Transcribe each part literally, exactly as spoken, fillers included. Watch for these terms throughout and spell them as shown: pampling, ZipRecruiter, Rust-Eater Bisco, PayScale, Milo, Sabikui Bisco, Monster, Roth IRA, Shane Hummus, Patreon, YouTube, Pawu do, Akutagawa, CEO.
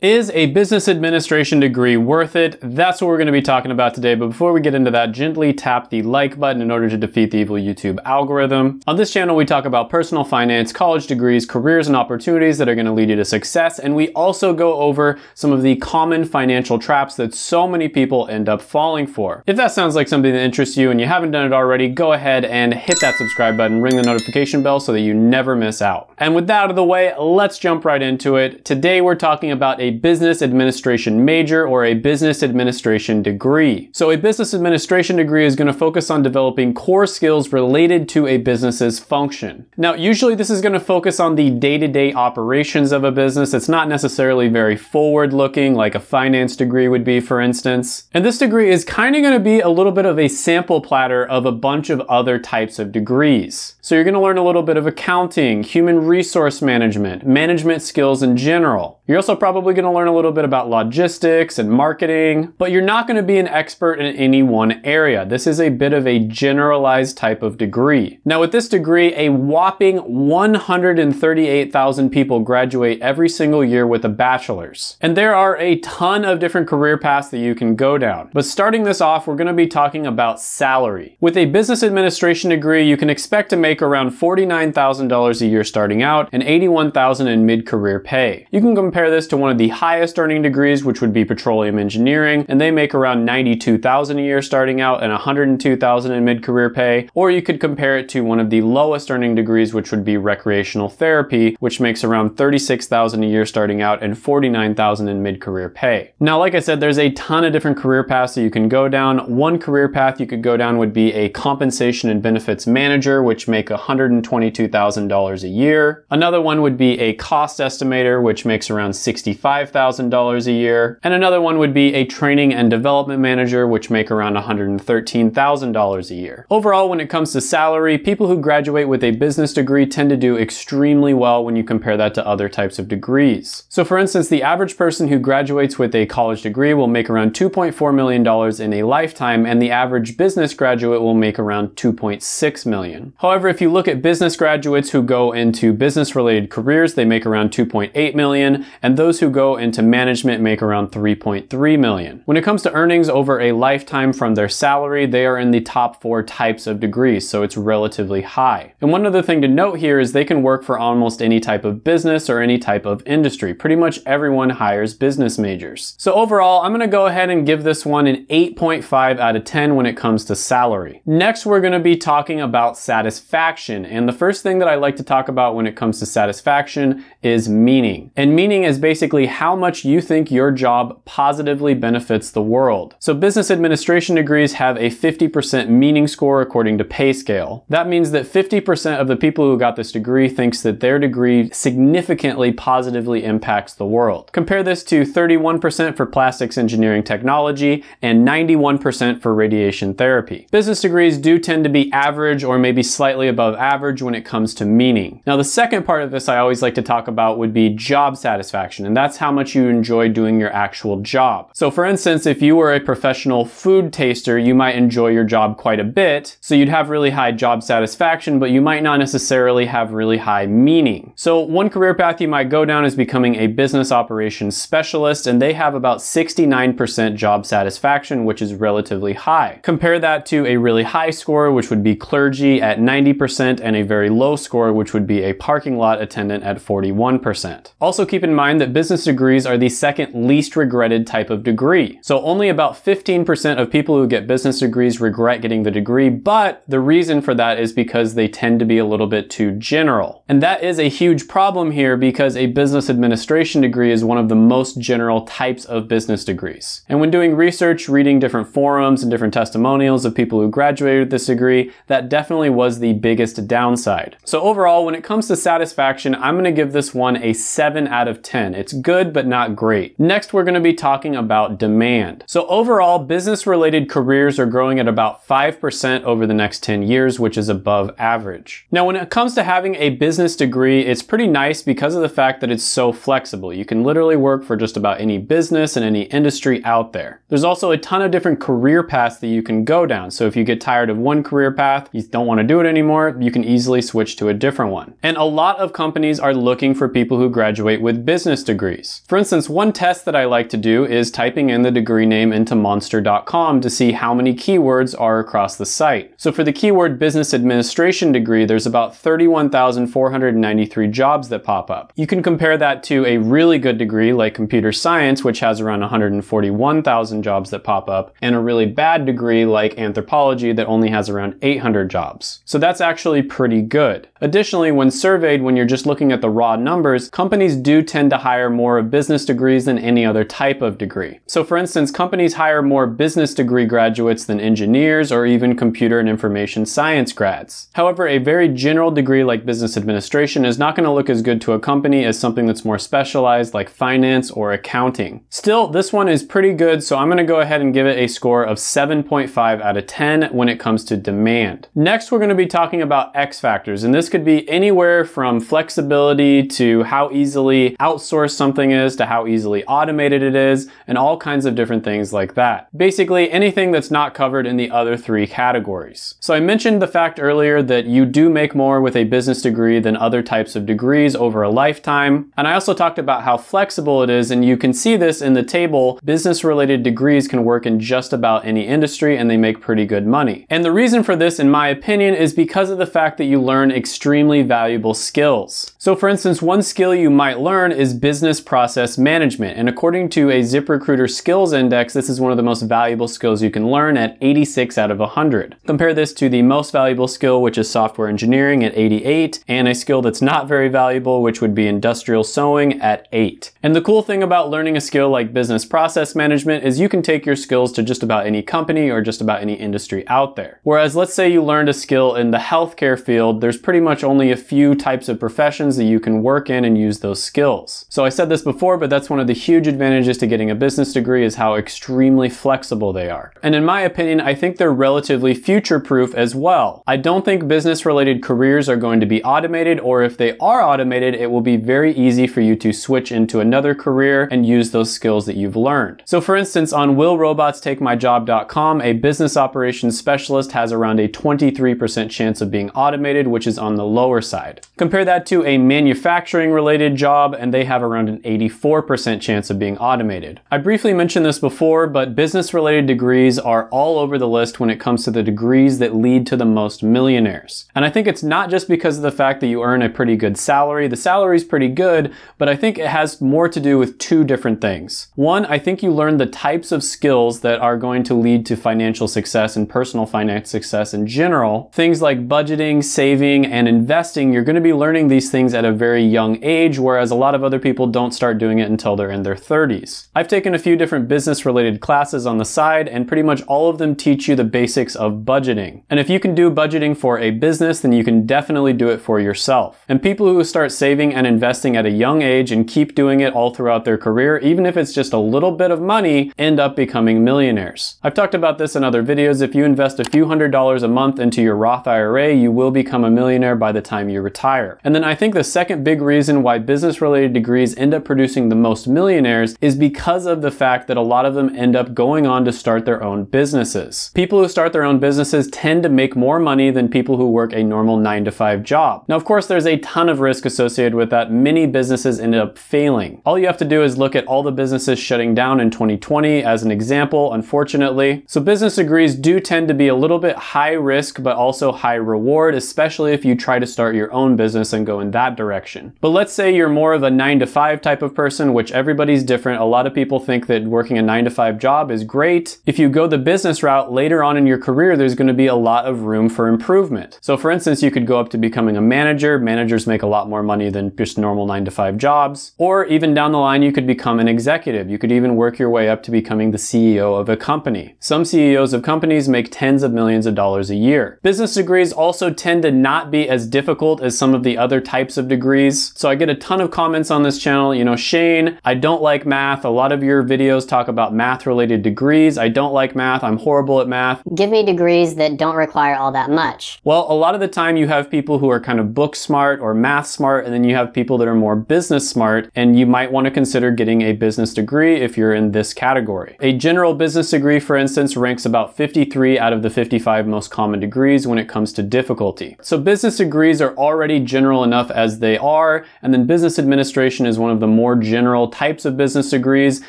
Is a business administration degree worth it? That's what we're going to be talking about today. But before we get into that, gently tap the like button in order to defeat the evil YouTube algorithm. On this channel, we talk about personal finance, college degrees, careers, and opportunities that are going to lead you to success. And we also go over some of the common financial traps that so many people end up falling for. If that sounds like something that interests you and you haven't done it already, go ahead and hit that subscribe button, ring the notification bell so that you never miss out. And with that out of the way, let's jump right into it. Today, we're talking about a A business administration major or a business administration degree. So a business administration degree is going to focus on developing core skills related to a business's function. Now, usually this is going to focus on the day-to-day operations of a business. It's not necessarily very forward-looking like a finance degree would be, for instance. And this degree is kind of going to be a little bit of a sample platter of a bunch of other types of degrees. So you're going to learn a little bit of accounting, human resource management, management skills in general. You're also probably going going to learn a little bit about logistics and marketing, but you're not going to be an expert in any one area. This is a bit of a generalized type of degree. Now with this degree, a whopping one hundred thirty-eight thousand people graduate every single year with a bachelor's. And there are a ton of different career paths that you can go down. But starting this off, we're going to be talking about salary. With a business administration degree, you can expect to make around forty-nine thousand dollars a year starting out and eighty-one thousand dollars in mid-career pay. You can compare this to one of the highest earning degrees, which would be petroleum engineering, and they make around ninety-two thousand dollars a year starting out and one hundred two thousand dollars in mid-career pay. Or you could compare it to one of the lowest earning degrees, which would be recreational therapy, which makes around thirty-six thousand dollars a year starting out and forty-nine thousand dollars in mid-career pay. Now, like I said, there's a ton of different career paths that you can go down. One career path you could go down would be a compensation and benefits manager, which make one hundred twenty-two thousand dollars a year. Another one would be a cost estimator, which makes around sixty-five thousand dollars a year. And another one would be a training and development manager, which make around one hundred thirteen thousand dollars a year. Overall, when it comes to salary, people who graduate with a business degree tend to do extremely well when you compare that to other types of degrees. So for instance, the average person who graduates with a college degree will make around two point four million dollars in a lifetime, and the average business graduate will make around two point six million dollars. However, if you look at business graduates who go into business-related careers, they make around two point eight million dollars, and those who go into management make around three point three million. When it comes to earnings over a lifetime from their salary, they are in the top four types of degrees, so it's relatively high. And one other thing to note here is they can work for almost any type of business or any type of industry. Pretty much everyone hires business majors. So overall, I'm going to go ahead and give this one an eight point five out of ten when it comes to salary. Next, we're going to be talking about satisfaction. And the first thing that I like to talk about when it comes to satisfaction is meaning. And meaning is basically how much you think your job positively benefits the world. So business administration degrees have a fifty percent meaning score according to PayScale. That means that fifty percent of the people who got this degree thinks that their degree significantly positively impacts the world. Compare this to thirty-one percent for plastics engineering technology and ninety-one percent for radiation therapy. Business degrees do tend to be average or maybe slightly above average when it comes to meaning. Now the second part of this I always like to talk about would be job satisfaction, and that's how much you enjoy doing your actual job. So for instance, if you were a professional food taster, you might enjoy your job quite a bit. So you'd have really high job satisfaction, but you might not necessarily have really high meaning. So one career path you might go down is becoming a business operations specialist, and they have about sixty-nine percent job satisfaction, which is relatively high. Compare that to a really high score, which would be clergy at ninety percent, and a very low score, which would be a parking lot attendant at forty-one percent. Also keep in mind that business degrees are the second least regretted type of degree. So only about fifteen percent of people who get business degrees regret getting the degree, but the reason for that is because they tend to be a little bit too general. And that is a huge problem here because a business administration degree is one of the most general types of business degrees. And when doing research, reading different forums and different testimonials of people who graduated with this degree, that definitely was the biggest downside. So overall, when it comes to satisfaction, I'm going to give this one a seven out of ten. It's good, but not great. Next, we're going to be talking about demand. So overall, business-related careers are growing at about five percent over the next ten years, which is above average. Now, when it comes to having a business degree, it's pretty nice because of the fact that it's so flexible. You can literally work for just about any business and any industry out there. There's also a ton of different career paths that you can go down. So if you get tired of one career path, you don't want to do it anymore, you can easily switch to a different one. And a lot of companies are looking for people who graduate with business business degrees. For instance, one test that I like to do is typing in the degree name into monster dot com to see how many keywords are across the site. So for the keyword business administration degree, there's about thirty-one thousand four hundred ninety-three jobs that pop up. You can compare that to a really good degree like computer science, which has around one hundred forty-one thousand jobs that pop up, and a really bad degree like anthropology that only has around eight hundred jobs. So that's actually pretty good. Additionally, when surveyed, when you're just looking at the raw numbers, companies do tend to hire more of business degrees than any other type of degree. So for instance, companies hire more business degree graduates than engineers or even computer and information science grads. However, a very general degree like business administration is not going to look as good to a company as something that's more specialized like finance or accounting. Still, this one is pretty good, so I'm going to go ahead and give it a score of seven point five out of ten when it comes to demand. Next, we're going to be talking about X factors, and this could be anywhere from flexibility to how easily outsourced something is to how easily automated it is, and all kinds of different things like that. Basically, anything that's not covered in the other three categories. So I mentioned the fact earlier that you do make more with a business degree than other types of degrees over a lifetime, and I also talked about how flexible it is, and you can see this in the table. Business-related degrees can work in just about any industry, and they make pretty good money. And the reason for this, in my opinion, is because of the fact that you learn extremely valuable skills. So for instance, one skill you might learn is business process management, and according to a ZipRecruiter skills index, this is one of the most valuable skills you can learn at eighty-six out of one hundred. Compare this to the most valuable skill, which is software engineering at eighty-eight, and a skill that's not very valuable, which would be industrial sewing at eight. And the cool thing about learning a skill like business process management is you can take your skills to just about any company or just about any industry out there. Whereas let's say you learned a skill in the healthcare field, there's pretty much only a few types of professions that you can work in and use those skills. So I said this before, but that's one of the huge advantages to getting a business degree is how extremely flexible they are. And in my opinion, I think they're relatively future-proof as well. I don't think business-related careers are going to be automated, or if they are automated, it will be very easy for you to switch into another career and use those skills that you've learned. So for instance, on will robots take my job dot com, a business operations specialist has around a twenty-three percent chance of being automated, which is on the lower side. Compare that to a manufacturing-related job, and they have around an eighty-four percent chance of being automated. I briefly mentioned this before, but business-related degrees are all over the list when it comes to the degrees that lead to the most millionaires. And I think it's not just because of the fact that you earn a pretty good salary. The salary's pretty good, but I think it has more to do with two different things. One, I think you learn the types of skills that are going to lead to financial success and personal finance success in general. Things like budgeting, saving, and investing, you're going to be learning these things at a very young age, whereas a lot of other people don't start doing it until they're in their thirties. I've taken a few different business-related classes on the side, and pretty much all of them teach you the basics of budgeting. And if you can do budgeting for a business, then you can definitely do it for yourself. And people who start saving and investing at a young age and keep doing it all throughout their career, even if it's just a little bit of money, end up becoming millionaires. I've talked about this in other videos. If you invest a few hundred dollars a month into your Roth I R A, you will become a millionaire by the time you retire. And then I think the second big reason why business-related degrees end up producing the most millionaires is because of the fact that a lot of them end up going on to start their own businesses. People who start their own businesses tend to make more money than people who work a normal nine to five job. Now, of course, there's a ton of risk associated with that. Many businesses ended up failing. All you have to do is look at all the businesses shutting down in twenty twenty as an example, unfortunately. So business degrees do tend to be a little bit high risk, but also high reward, especially if you try to start your own business and go in that direction. But let's say you're more of a nine to five type of person, which everybody's different. A lot of people think that working a nine to five job is great. If you go the business route later on in your career, there's going to be a lot of room for improvement. So for instance, you could go up to becoming a manager. Managers make a lot more money than just normal nine to five jobs. Or even down the line, you could become an executive. You could even work your way up to becoming the C E O of a company. Some C E Os of companies make tens of millions of dollars a year. Business degrees also tend to not be as difficult as some of the other types of degrees. So I get a ton of comments on this channel. You know, Shane, I don't like math. A lot of your videos talk about math-related degrees. I don't like math. I'm horrible at math. Give me degrees that don't require all that much. Well, a lot of the time you have people who are kind of book smart or math smart, and then you have people that are more business smart, and you might want to consider getting a business degree if you're in this category. A general business degree, for instance, ranks about fifty-three out of the fifty-five most common degrees when it comes to difficulty. So business degrees are already general enough as they are, and then business administration administration is one of the more general types of business degrees,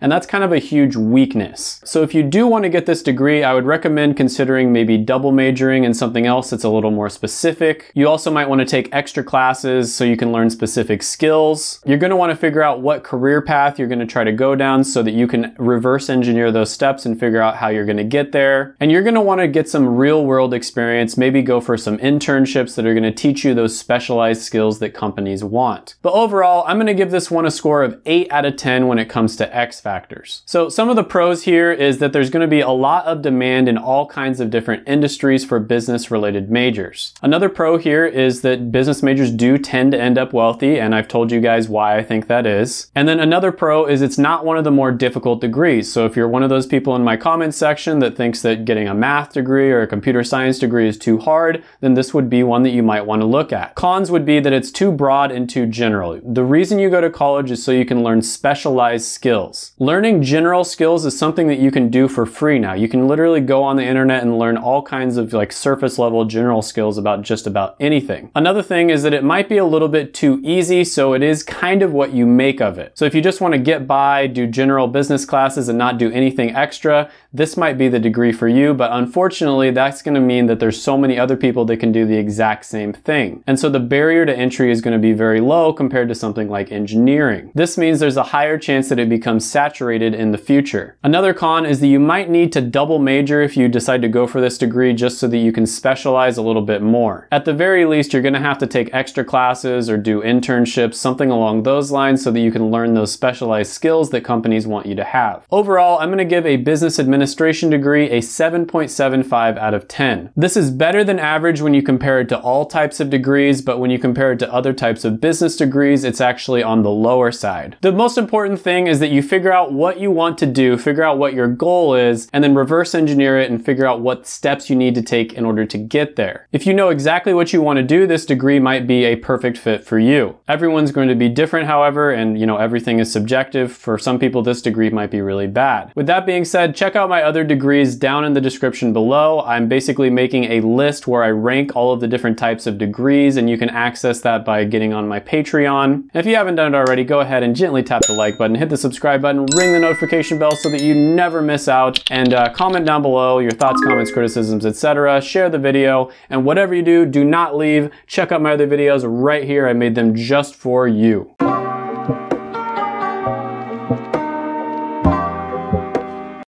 and that's kind of a huge weakness. So if you do want to get this degree, I would recommend considering maybe double majoring in something else that's a little more specific. You also might want to take extra classes so you can learn specific skills. You're going to want to figure out what career path you're going to try to go down so that you can reverse engineer those steps and figure out how you're going to get there. And you're going to want to get some real world experience, maybe go for some internships that are going to teach you those specialized skills that companies want. But overall, I'm going to give this one a score of eight out of ten when it comes to X factors. So some of the pros here is that there's going to be a lot of demand in all kinds of different industries for business related majors. Another pro here is that business majors do tend to end up wealthy, and I've told you guys why I think that is. And then another pro is it's not one of the more difficult degrees. So if you're one of those people in my comments section that thinks that getting a math degree or a computer science degree is too hard, then this would be one that you might want to look at. Cons would be that it's too broad and too general. The reason you go to college is so you can learn specialized skills. Learning general skills is something that you can do for free now. You can literally go on the internet and learn all kinds of like surface level general skills about just about anything. Another thing is that it might be a little bit too easy, so it is kind of what you make of it. So if you just want to get by, do general business classes and not do anything extra, this might be the degree for you, but unfortunately that's going to mean that there's so many other people that can do the exact same thing. And so the barrier to entry is going to be very low compared to something like engineering. This means there's a higher chance that it becomes saturated in the future. Another con is that you might need to double major if you decide to go for this degree just so that you can specialize a little bit more. At the very least, you're going to have to take extra classes or do internships, something along those lines so that you can learn those specialized skills that companies want you to have. Overall, I'm going to give a business administration degree a seven point seven five out of ten. This is better than average when you compare it to all types of degrees, but when you compare it to other types of business degrees, it's actually on the lower side. The most important thing is that you figure out what you want to do, figure out what your goal is, and then reverse engineer it and figure out what steps you need to take in order to get there. If you know exactly what you want to do, this degree might be a perfect fit for you. Everyone's going to be different, however, and you know everything is subjective. For some people, this degree might be really bad. With that being said, check out my other degrees down in the description below. I'm basically making a list where I rank all of the different types of degrees, and you can access that by getting on my Patreon. And if you haven't done it already, go ahead and gently tap the like button, hit the subscribe button, ring the notification bell so that you never miss out, and uh, comment down below your thoughts, comments, criticisms, et cetera. Share the video, and whatever you do, do not leave. Check out my other videos right here. I made them just for you.